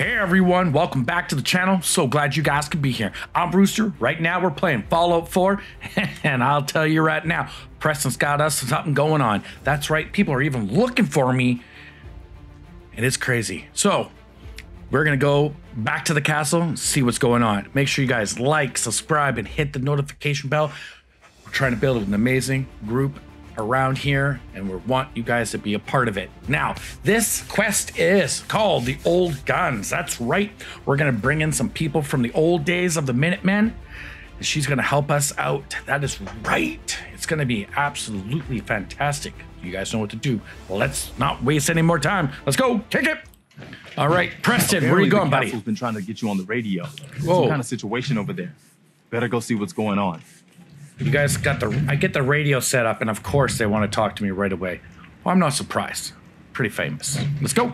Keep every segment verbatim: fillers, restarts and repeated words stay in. Hey everyone, welcome back to the channel. So glad you guys could be here. I'm Brewster. Right now we're playing Fallout four, and I'll tell you right now, Preston's got us something going on. That's right, people are even looking for me, and it's crazy. So we're gonna go back to the castle and see what's going on. Make sure you guys like, subscribe, and hit the notification bell. We're trying to build an amazing group around here, and we want you guys to be a part of it. Now, this quest is called the Old Guns. That's right. We're going to bring in some people from the old days of the Minutemen, and she's going to help us out. That is right. It's going to be absolutely fantastic. You guys know what to do. Let's not waste any more time. Let's go. Kick it. All right, Preston, apparently where are you going, buddy? Castle's been trying to get you on the radio. Whoa. Some kind of situation over there. Better go see what's going on. You guys got the, I get the radio set up, and of course they want to talk to me right away. Well, I'm not surprised. Pretty famous. Let's go.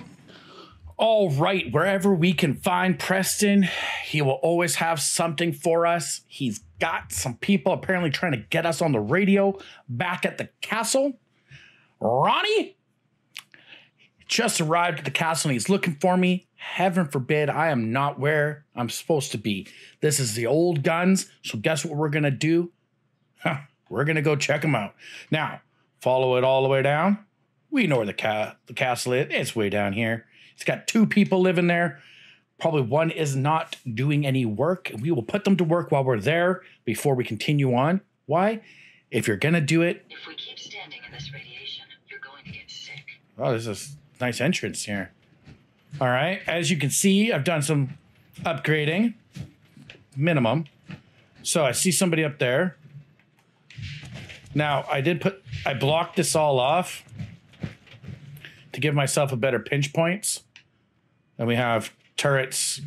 All right, wherever we can find Preston, he will always have something for us. He's got some people apparently trying to get us on the radio back at the castle. Ronnie just arrived at the castle, and he's looking for me. Heaven forbid I am not where I'm supposed to be. This is the Old Guns, so guess what we're going to do? Huh, we're going to go check them out. Now, follow it all the way down. We know where the, ca the castle is. It's way down here. It's got two people living there. Probably one is not doing any work. We will put them to work while we're there before we continue on. Why? If you're going to do it. If we keep standing in this radiation, you're going to get sick. Oh, there's a nice entrance here. All right. As you can see, I've done some upgrading. Minimum. So I see somebody up there. Now, I did put, I blocked this all off to give myself a better pinch points. And we have turrets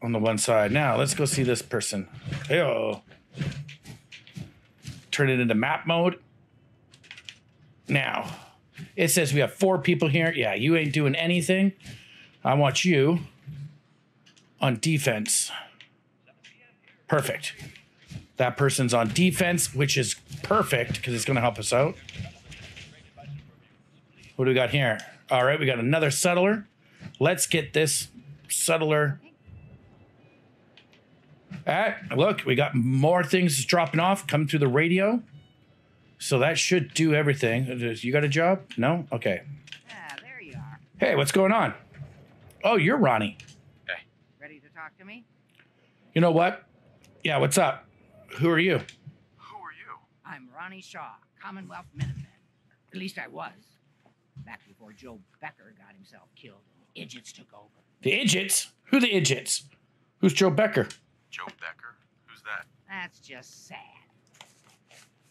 on the one side. Now, let's go see this person. Hey-oh. Turn it into map mode. Now, it says we have four people here. Yeah, you ain't doing anything. I want you on defense. Perfect. That person's on defense, which is perfect because it's going to help us out. What do we got here? All right, we got another settler. Let's get this settler. All right, look, we got more things dropping off, coming through the radio. So that should do everything. You got a job? No? Okay. Ah, there you are. Hey, what's going on? Oh, you're Ronnie. Okay. Ready to talk to me? You know what? Yeah, what's up? Who are you? Who are you? I'm Ronnie Shaw, Commonwealth Minutemen. At least I was. Back before Joe Becker got himself killed and the idiots took over. The idiots? Who the idiots? Who's Joe Becker? Joe Becker? Who's that? That's just sad.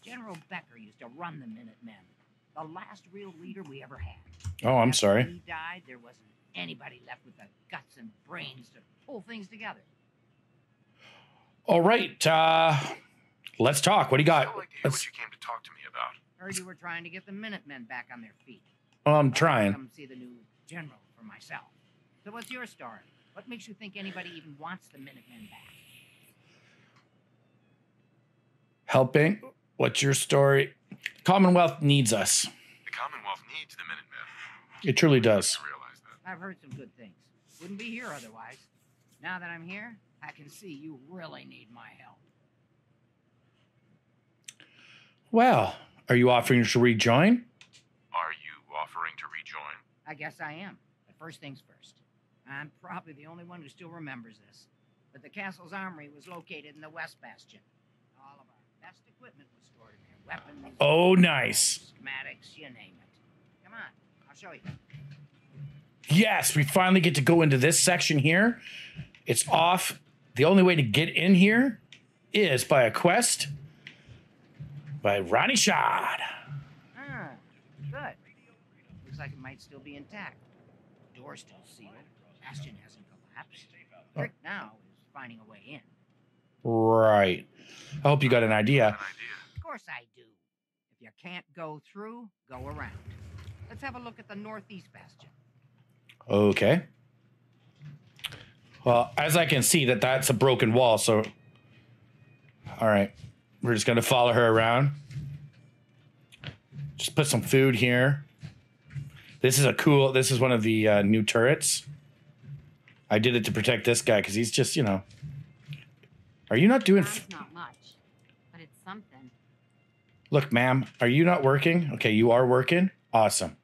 General Becker used to run the Minutemen. The last real leader we ever had. Oh, I'm After sorry. He died, there wasn't anybody left with the guts and brains to pull things together. All right, uh, let's talk. What do you got? I like to hear what you came to talk to me about. Heard you were trying to get the Minutemen back on their feet. Well, I'm trying. Come see the new general for myself. So what's your story? What makes you think anybody even wants the Minutemen back? Helping. What's your story? Commonwealth needs us. The Commonwealth needs the Minutemen. It truly does. I realize that. I've heard some good things. Wouldn't be here otherwise. Now that I'm here, I can see you really need my help. Well, are you offering to rejoin? Are you offering to rejoin? I guess I am. But first things first. I'm probably the only one who still remembers this. But the castle's armory was located in the West Bastion. All of our best equipment was stored in there. Weapons. Oh, nice. Schematics, you name it. Come on, I'll show you. Yes, we finally get to go into this section here. It's off. The only way to get in here is by a quest by Ronnie Shaw. Ah, good. Looks like it might still be intact. Door still sealed. Bastion hasn't collapsed. The trick now is finding a way in. Right. I hope you got an idea. Of course I do. If you can't go through, go around. Let's have a look at the Northeast Bastion. Okay. Well, as I can see, that that's a broken wall, so... All right. We're just going to follow her around. Just put some food here. This is a cool... This is one of the uh, new turrets. I did it to protect this guy because he's just, you know. Are you not doing? F not much, but it's something. Look, ma'am, are you not working? Okay, you are working. Awesome.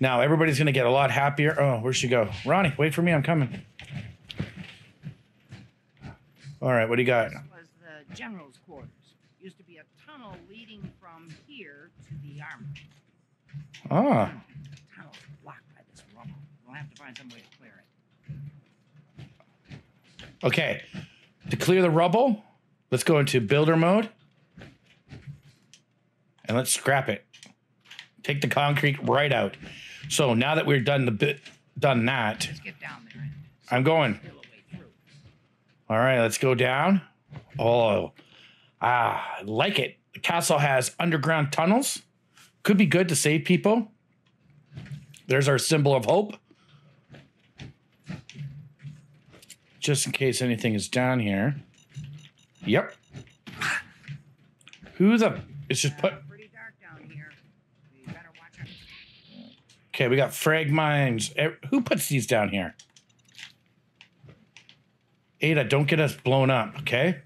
Now everybody's gonna get a lot happier. Oh, where'd she go? Ronnie, wait for me. I'm coming. All right, what do you got? This was the general's quarters. Used to be a tunnel leading from here to the armory. Ah. The tunnel's blocked by this rubble. We'll have to find some way to clear it. Okay. To clear the rubble, let's go into builder mode. And let's scrap it. Take the concrete right out. So now that we're done the bit, done that. Let's get down there. I'm going. All right, let's go down. Oh, ah, I like it. The castle has underground tunnels. Could be good to save people. There's our symbol of hope. Just in case anything is down here. Yep. Who the? It's just put. Okay, we got frag mines. Who puts these down here? Ada, don't get us blown up, okay?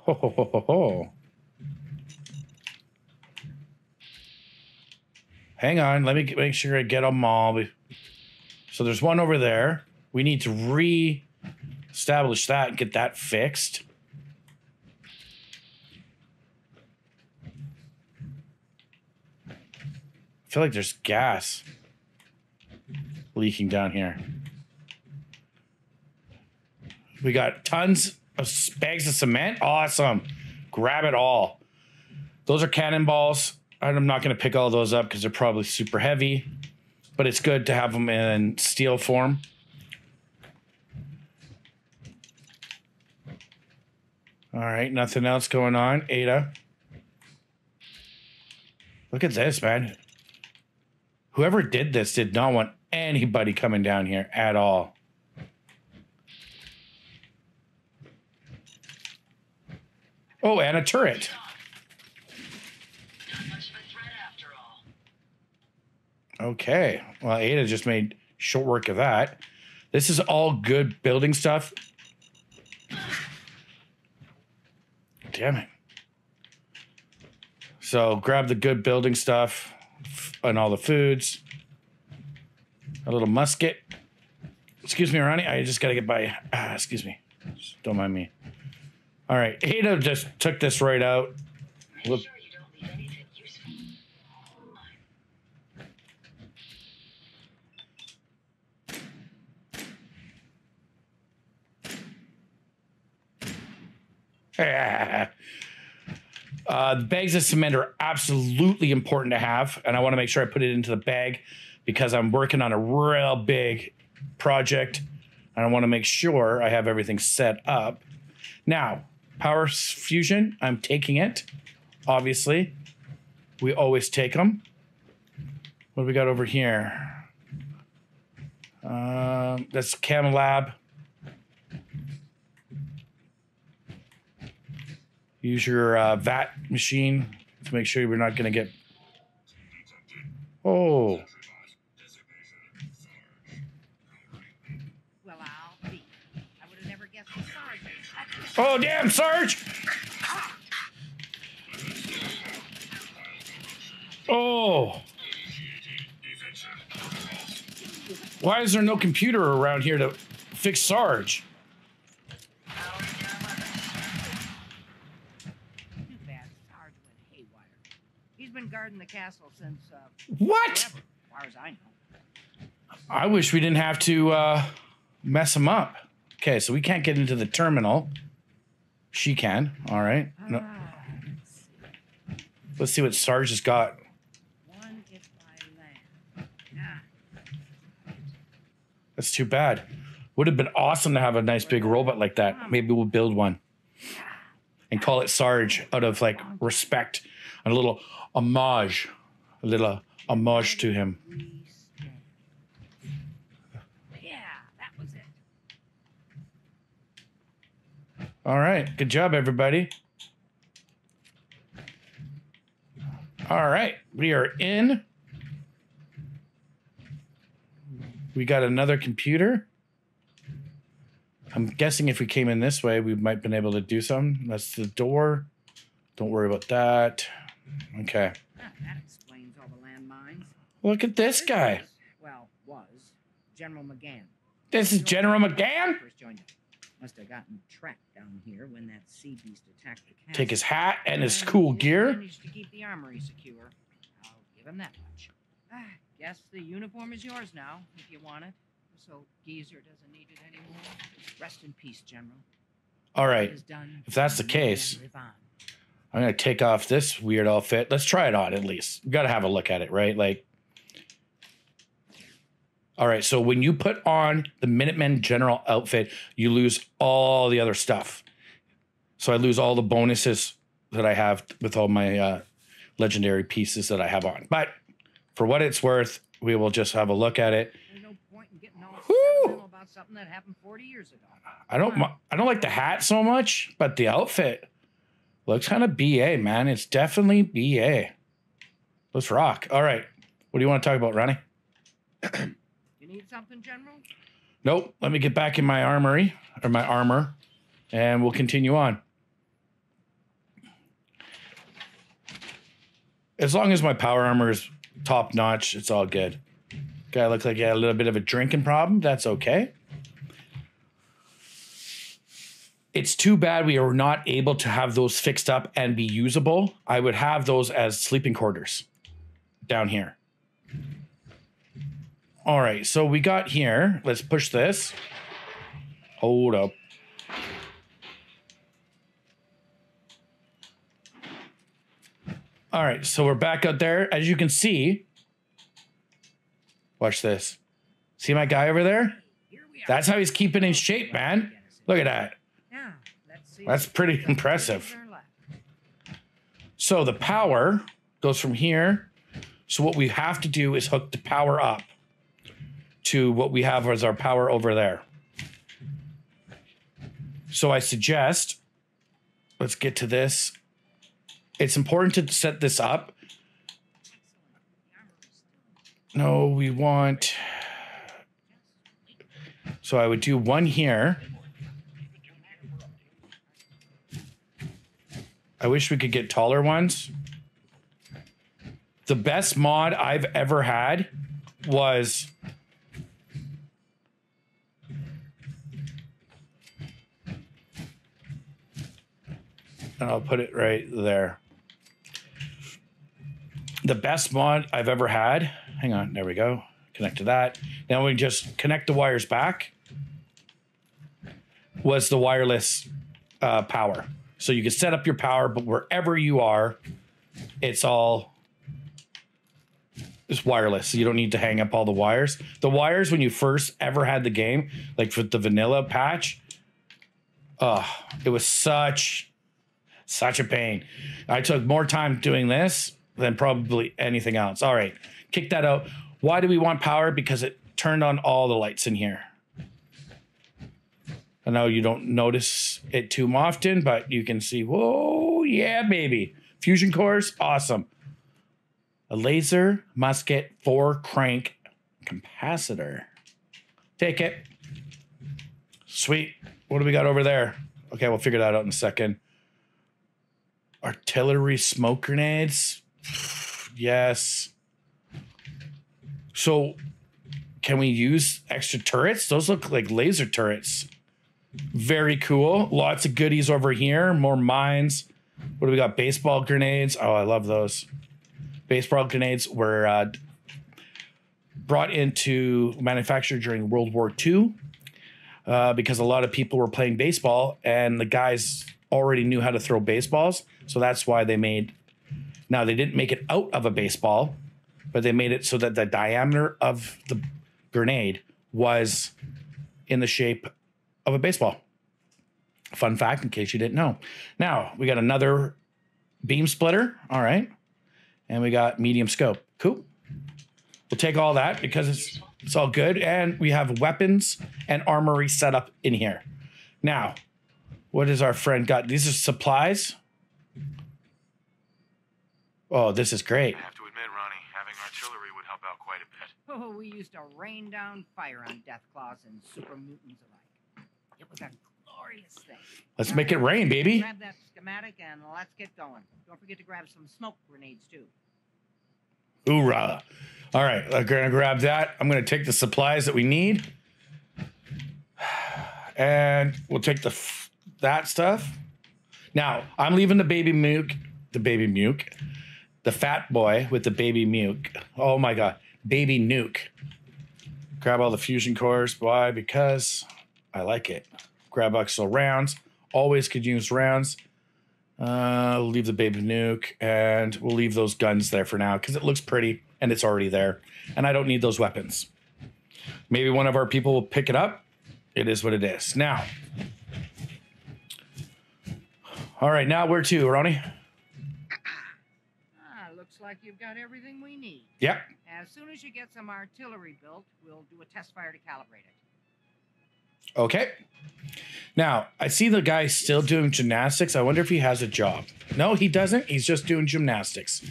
Ho, ho, ho, ho, ho. Hang on, let me get, make sure I get them all. So there's one over there. We need to re-establish that and get that fixed. I feel like there's gas leaking down here. We got tons of bags of cement. Awesome. Grab it all. Those are cannonballs. I'm not going to pick all those up because they're probably super heavy, but it's good to have them in steel form. All right. Nothing else going on. Ada. Look at this, man. Whoever did this did not want anybody coming down here at all. Oh, and a turret. Not much of a threat after all. Okay. Well, Ada just made short work of that. This is all good building stuff. Damn it. So grab the good building stuff. And all the foods. A little musket. Excuse me, Ronnie. I just got to get by. Ah, excuse me. Just don't mind me. All right. Ada just took this right out. Whoop. Ah. Uh, the bags of cement are absolutely important to have, and I want to make sure I put it into the bag because I'm working on a real big project, and I want to make sure I have everything set up. Now, power fusion, I'm taking it, obviously. We always take them. What do we got over here? Uh, that's Chem Lab. Use your uh, vat machine to make sure we're not going to get... Oh. Well, I'll be. I would have never guessed the Sarge. Oh, damn, Sarge! Oh. Why is there no computer around here to fix Sarge? Guarding the castle since uh, what? As far as I know. I wish we didn't have to uh, mess him up. Okay, so we can't get into the terminal. She can. All right. Ah, no. Let's see. Let's see what Sarge has got. One if I land. Nah. That's too bad. Would have been awesome to have a nice big robot like that. Maybe we'll build one and call it Sarge out of like respect and a little. Homage, a little homage to him. Yeah, that was it. All right, good job, everybody. All right, we are in. We got another computer. I'm guessing if we came in this way, we might have been able to do something. That's the door. Don't worry about that. Okay. That explains all the landmines. Look at this guy. Well, was General McGann. This is General McGann? Must have gotten trapped down here when that sea beast attacked the castle. Take his hat and his cool gear. Managed to keep the armory secure. I'll give him that much. I guess the uniform is yours now, if you want it. So Geezer doesn't need it anymore. Rest in peace, General. All right. If that's the case, I'm going to take off this weird outfit. Let's try it on, at least. We've got to have a look at it, right? Like, all right, so when you put on the Minutemen General outfit, you lose all the other stuff. So I lose all the bonuses that I have with all my uh, legendary pieces that I have on. But for what it's worth, we will just have a look at it. There's no point in getting all about something that happened forty years ago. I don't, I don't like the hat so much, but the outfit looks kind of B A, man. It's definitely B A. Let's rock. All right, what do you want to talk about, Ronnie? Need something, General? Nope. Let me get back in my armory or my armor and we'll continue on. As long as my power armor is top notch, it's all good. Guy looks like he had a little bit of a drinking problem. That's okay. It's too bad we are not able to have those fixed up and be usable. I would have those as sleeping quarters down here. All right, so we got here. Let's push this. Hold up. All right, so we're back out there. As you can see, watch this. See my guy over there? That's how he's keeping in shape, man. Look at that. That's pretty impressive. So the power goes from here. So what we have to do is hook the power up to what we have as our power over there. So I suggest, let's get to this. It's important to set this up. No, we want, so I would do one here. I wish we could get taller ones. The best mod I've ever had was and I'll put it right there. The best mod I've ever had. Hang on, there we go. Connect to that. Now we just connect the wires back. Was the wireless uh, power. So you can set up your power, but wherever you are, it's all it's wireless. So you don't need to hang up all the wires. The wires, when you first ever had the game, like with the vanilla patch, uh, it was such... Such a pain. I took more time doing this than probably anything else. All right, kick that out. Why do we want power? Because it turned on all the lights in here. I know you don't notice it too often, but you can see, whoa, yeah, baby. Fusion cores, awesome. A laser musket four crank capacitor. Take it. Sweet. What do we got over there? Okay, we'll figure that out in a second. Artillery smoke grenades. Yes. So can we use extra turrets? Those look like laser turrets. Very cool. Lots of goodies over here. More mines. What do we got? Baseball grenades. Oh, I love those. Baseball grenades were uh, brought into manufacture during World War Two uh, because a lot of people were playing baseball and the guys already knew how to throw baseballs. So that's why they made, now they didn't make it out of a baseball, but they made it so that the diameter of the grenade was in the shape of a baseball. Fun fact, in case you didn't know. Now we got another beam splitter. All right. And we got medium scope. Cool. We'll take all that because it's, it's all good. And we have weapons and armory set up in here. Now, what has our friend got? These are supplies. Oh, this is great. I have to admit, Ronnie, having artillery would help out quite a bit. Oh, we used to rain down fire on Deathclaws and super mutants alike. It was a glorious thing. Let's now make it rain, baby. Grab that schematic and let's get going. Don't forget to grab some smoke grenades, too. Hoorah. All right, I'm going to grab that. I'm going to take the supplies that we need. And we'll take the f that stuff. Now, I'm leaving the baby Mook, the baby Mook, the fat boy with the baby Mook. Oh, my God. Baby Nuke. Grab all the fusion cores. Why? Because I like it. Grab X L rounds. Always could use rounds. Uh, we'll leave the baby Nuke, and we'll leave those guns there for now because it looks pretty and it's already there. And I don't need those weapons. Maybe one of our people will pick it up. It is what it is. Now. All right, now where to, Ronnie? Ah, looks like you've got everything we need. Yep. As soon as you get some artillery built, we'll do a test fire to calibrate it. Okay. Now, I see the guy still doing gymnastics. I wonder if he has a job. No, he doesn't. He's just doing gymnastics.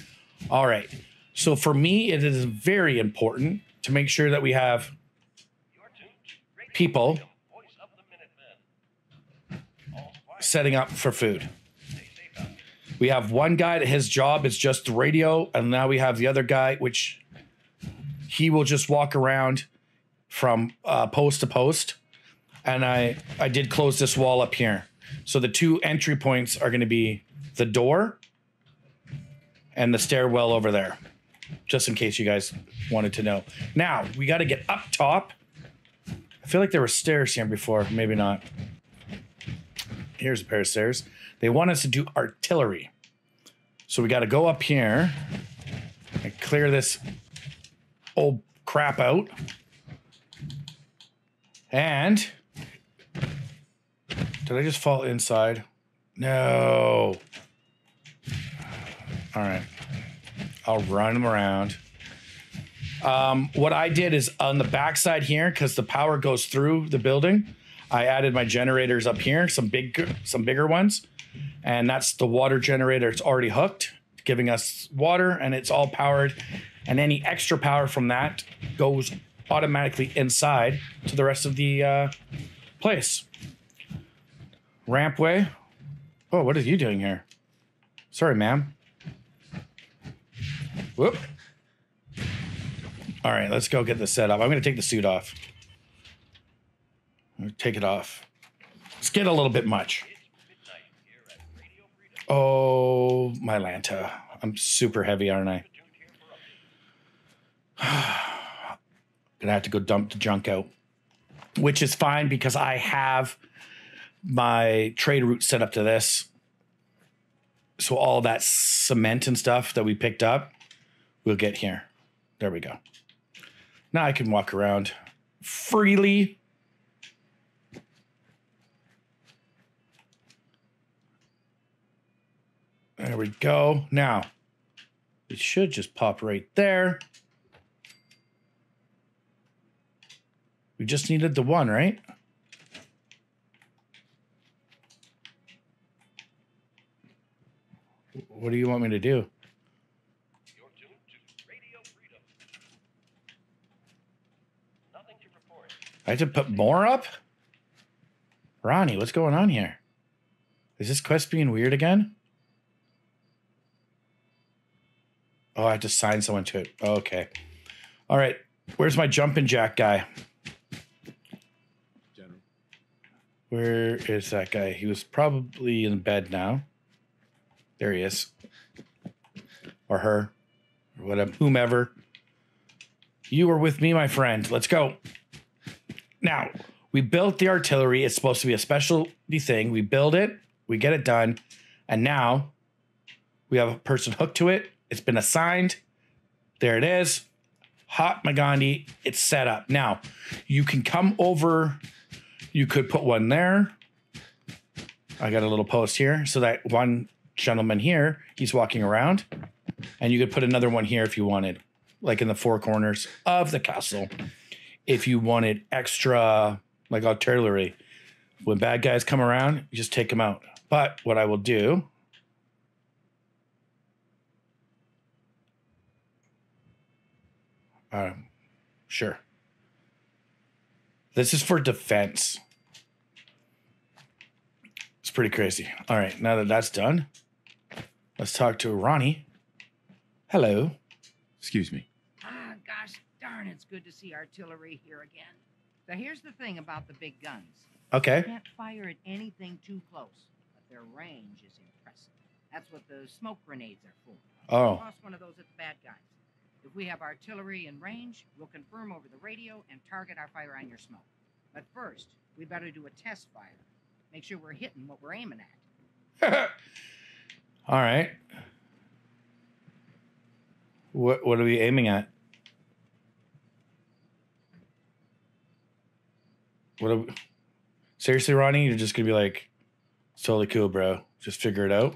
All right. So for me, it is very important to make sure that we have people setting up for food. We have one guy that his job is just the radio, and now we have the other guy, which he will just walk around from uh, post to post. And I, I did close this wall up here. So the two entry points are going to be the door and the stairwell over there, just in case you guys wanted to know. Now, we got to get up top. I feel like there were stairs here before. Maybe not. Here's a pair of stairs. They want us to do artillery. So we got to go up here and clear this old crap out. And did I just fall inside? No. All right. I'll run them around. Um, what I did is on the backside here, because the power goes through the building, I added my generators up here, some big, some bigger ones, and that's the water generator. It's already hooked, giving us water, and it's all powered. And any extra power from that goes automatically inside to the rest of the uh, place. Rampway. Oh, what are you doing here? Sorry, ma'am. Whoop. All right, let's go get this set up. I'm going to take the suit off. Take it off. It's getting a little bit much. Oh, my Lanta. I'm super heavy, aren't I? Gonna have to go dump the junk out. Which is fine because I have my trade route set up to this. So all that cement and stuff that we picked up, we'll get here. There we go. Now I can walk around freely. There we go. Now, it should just pop right there. We just needed the one, right? What do you want me to do? You're tuned to Radio Freedom. Nothing to report. I have to put more up? Ronnie, what's going on here? Is this quest being weird again? Oh, I have to sign someone to it. Oh, okay. All right. Where's my jumping jack guy? General. Where is that guy? He was probably in bed now. There he is. Or her. Or whatever. Whomever. You were with me, my friend. Let's go. Now, we built the artillery. It's supposed to be a specialty thing. We build it. We get it done. And now we have a person hooked to it. It's been assigned. There it is. Hot Magandhi. It's set up. Now, you can come over. You could put one there. I got a little post here. So that one gentleman here, he's walking around. And you could put another one here if you wanted. Like in the four corners of the castle. If you wanted extra, like artillery. When bad guys come around, you just take them out. But what I will do... Um, Sure. This is for defense. It's pretty crazy. All right, now that that's done, let's talk to Ronnie. Hello. Excuse me. Ah, gosh darn, it's good to see artillery here again. So here's the thing about the big guns. Okay. You can't fire at anything too close, but their range is impressive. That's what the smoke grenades are for. Oh. We lost one of those at the bad guys. If we have artillery in range, we'll confirm over the radio and target our fire on your smoke. But first, we better do a test fire. Make sure we're hitting what we're aiming at. All right. What what are we aiming at? What are we... Seriously, Ronnie, you're just gonna be like, it's totally cool, bro. Just figure it out.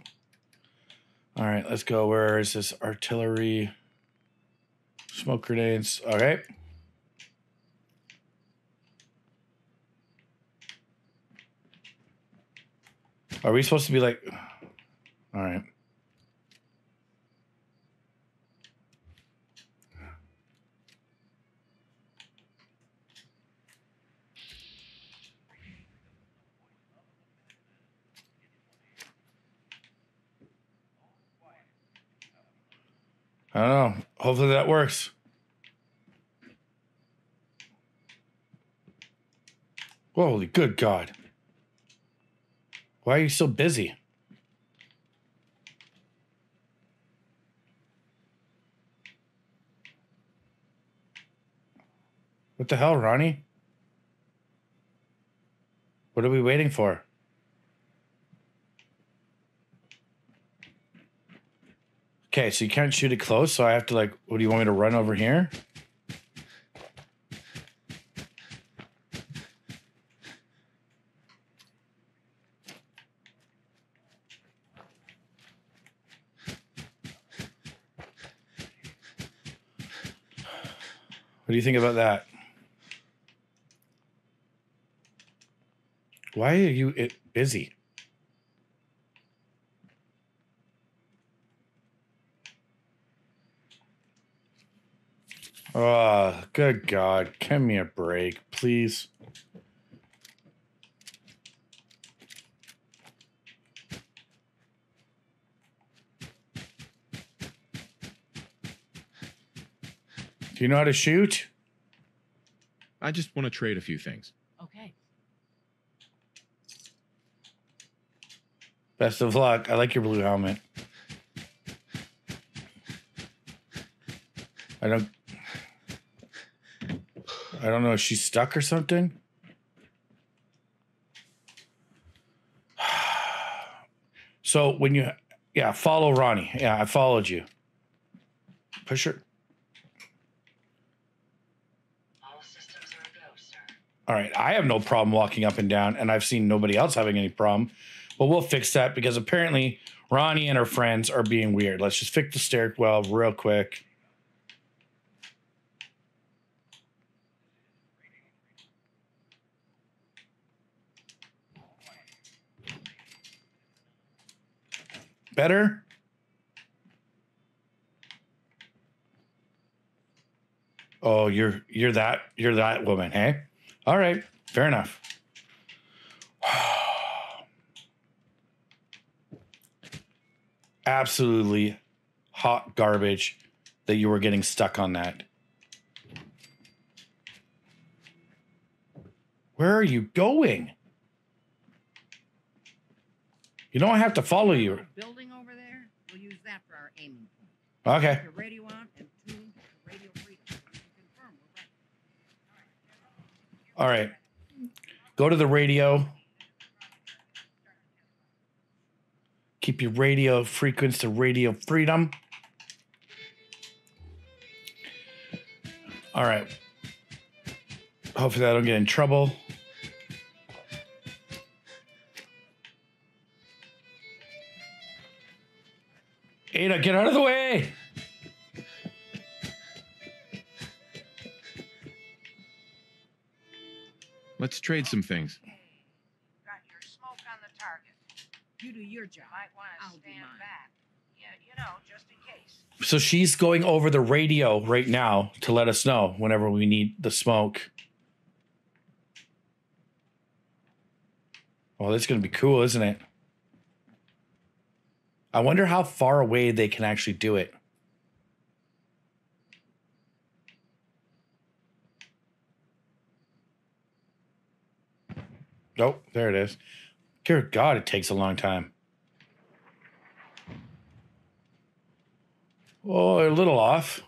All right, let's go. Where is this artillery? Smoke grenades. All right. Are we supposed to be like... All right. I don't know. Hopefully that works. Holy good God. Why are you so busy? What the hell, Ronnie? What are we waiting for? Okay, so you can't shoot it close, so I have to, like, what do you want me to run over here? What do you think about that? Why are you it busy? Oh, good God. Give me a break, please. Do you know how to shoot? I just want to trade a few things. Okay. Best of luck. I like your blue helmet. I don't... I don't know. Is she stuck or something? So when you... Yeah, follow Ronnie. Yeah, I followed you. Push her. All systems are go, sir. All right. I have no problem walking up and down, and I've seen nobody else having any problem. But we'll fix that because apparently Ronnie and her friends are being weird. Let's just fix the stairwell real quick. Better? Oh, you're you're that you're that woman, hey? All right, fair enough. Absolutely hot garbage that you were getting stuck on that. Where are you going? You know I have to follow you. Building over there, we'll use that for our aiming point. Okay. Put your radio on and tune to Radio Freedom. Confirm we're right. All right. Go to the radio. Keep your radio frequency to Radio Freedom. All right. Hopefully I don't get in trouble. Ada, get out of the way! Let's trade some things. Got your smoke on the target. You do your job. Might want to stand back. Yeah, you know, just in case. So she's going over the radio right now to let us know whenever we need the smoke. Well, that's going to be cool, isn't it? I wonder how far away they can actually do it. Nope, there it is. Dear God, it takes a long time. Oh, a little off.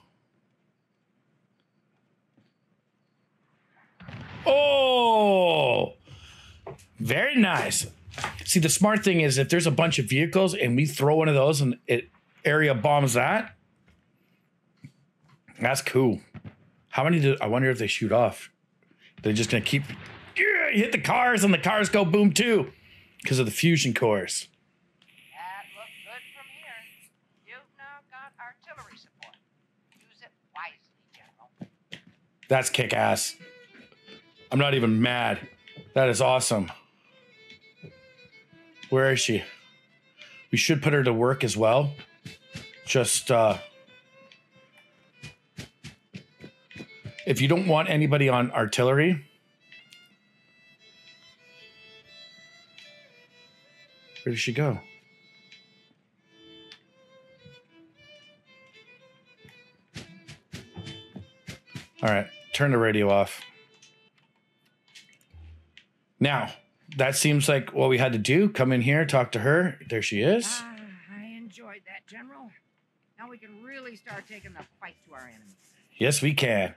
Oh, very nice. See, the smart thing is if there's a bunch of vehicles and we throw one of those and it area bombs that, that's cool. How many do I wonder if they shoot off? They're just going to keep yeah, hit the cars and the cars go boom too because of the fusion cores. That looks good from here. You've now got artillery support. Use it wisely, General. That's kick-ass. I'm not even mad. That is awesome. Where is she? We should put her to work as well. Just, uh, if you don't want anybody on artillery. Where did she go? All right, turn the radio off. Now. That seems like what we had to do. Come in here, talk to her. There she is. Ah, I enjoyed that, General. Now we can really start taking the fight to our enemies. Yes, we can.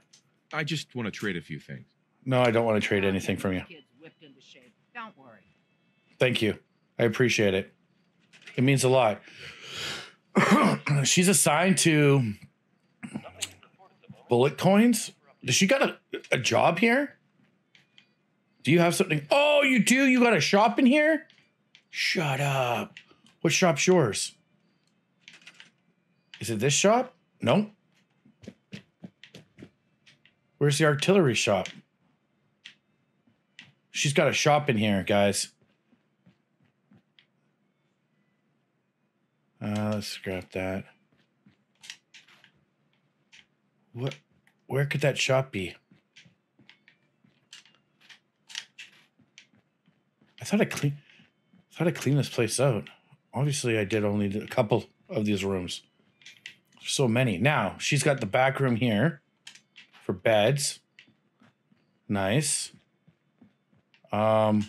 I just want to trade a few things. No, I don't want to trade I'll anything from you. Kids whipped into shape. Don't worry. Thank you. I appreciate it. It means a lot. She's assigned to bullet coins. Does she got a, a job here? Do you have something? Oh, you do? You got a shop in here? Shut up. What shop's yours? Is it this shop? No. Where's the artillery shop? She's got a shop in here, guys. Uh, let's scrap that. What? Where could that shop be? I thought I clean, I thought I cleaned this place out. Obviously, I did only a couple of these rooms. There's so many. Now, she's got the back room here for beds. Nice. Um,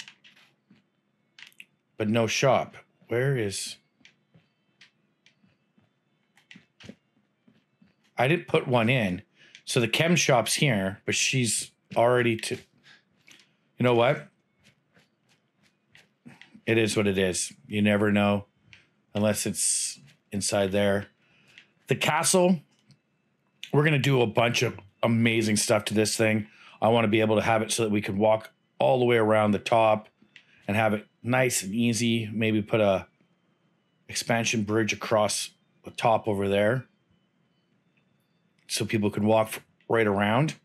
but no shop. Where is... I didn't put one in. So the chem shop's here, but she's already to... You know what? It is what it is. You never know unless it's inside there. The castle, we're going to do a bunch of amazing stuff to this thing. I want to be able to have it so that we can walk all the way around the top and have it nice and easy. Maybe put a expansion bridge across the top over there so people can walk right around.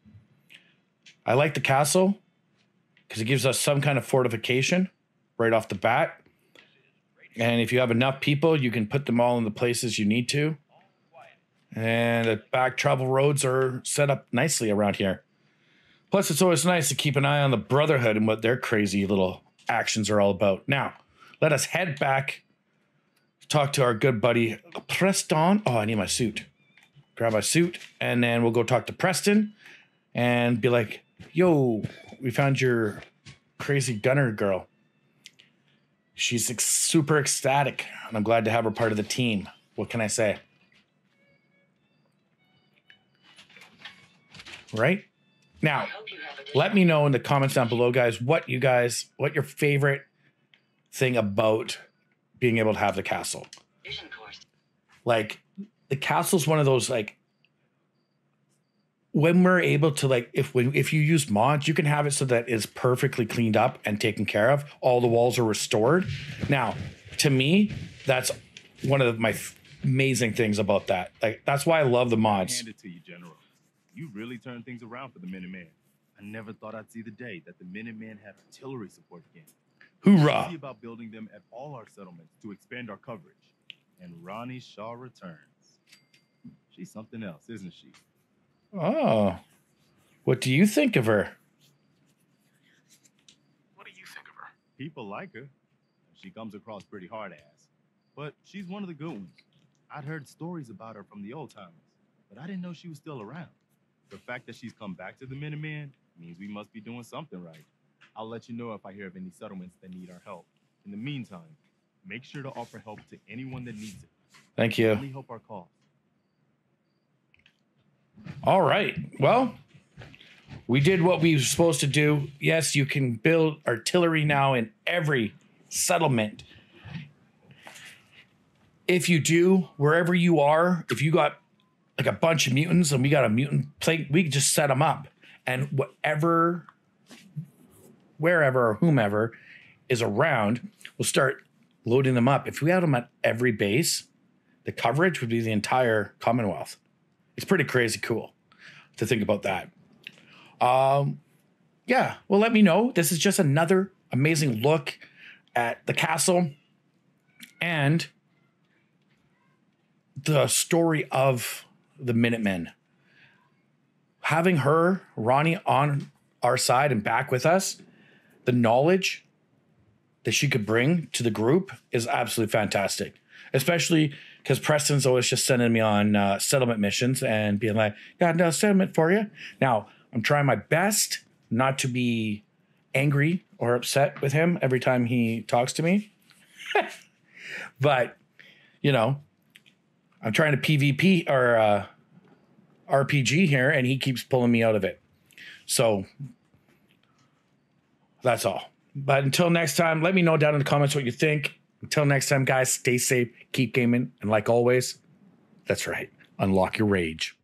I like the castle because it gives us some kind of fortification right off the bat, and if you have enough people you can put them all in the places you need to, and the back travel roads are set up nicely around here. Plus it's always nice to keep an eye on the Brotherhood and what their crazy little actions are all about. Now let us head back, talk to our good buddy Preston. Oh, I need my suit. Grab my suit and then we'll go talk to Preston and be like, yo, we found your crazy gunner girl. She's ex super ecstatic, and I'm glad to have her part of the team. What can I say? Right? Now, let me know in the comments down below, guys, what you guys, what your favorite thing about being able to have the castle. Like, the castle's one of those, like, when we're able to, like, if when if you use mods, you can have it so that it's perfectly cleaned up and taken care of. All the walls are restored. Now, to me, that's one of my amazing things about that. Like, that's why I love the mods. Hand it to you, General. You really turned things around for the Minutemen. I never thought I'd see the day that the Minutemen had artillery support again. Hoorah! We'll see about building them at all our settlements to expand our coverage. and Ronnie Shaw returns. She's something else, isn't she? Oh. What do you think of her? What do you think of her? People like her. She comes across pretty hard ass. But she's one of the good ones. I'd heard stories about her from the old timers, but I didn't know she was still around. The fact that she's come back to the Minutemen means we must be doing something right. I'll let you know if I hear of any settlements that need our help. In the meantime, make sure to offer help to anyone that needs it. Thank you. Only hope our call. All right. Well, we did what we were supposed to do. Yes, you can build artillery now in every settlement. If you do, wherever you are, if you got like a bunch of mutants and we got a mutant plate, we can just set them up. And whatever, wherever or whomever is around, we'll start loading them up. If we had them at every base, the coverage would be the entire Commonwealth. It's pretty crazy cool to think about that. Um, yeah, well, let me know. This is just another amazing look at the castle and the story of the Minutemen. Having her, Ronnie, on our side and back with us, the knowledge that she could bring to the group is absolutely fantastic. Especially because Preston's always just sending me on uh, settlement missions and being like, got no settlement for you. Now, I'm trying my best not to be angry or upset with him every time he talks to me. But, you know, I'm trying to P V P or uh, R P G here, and he keeps pulling me out of it. So that's all. But until next time, let me know down in the comments what you think. Until next time, guys, stay safe, keep gaming, and like always, that's right, unlock your rage.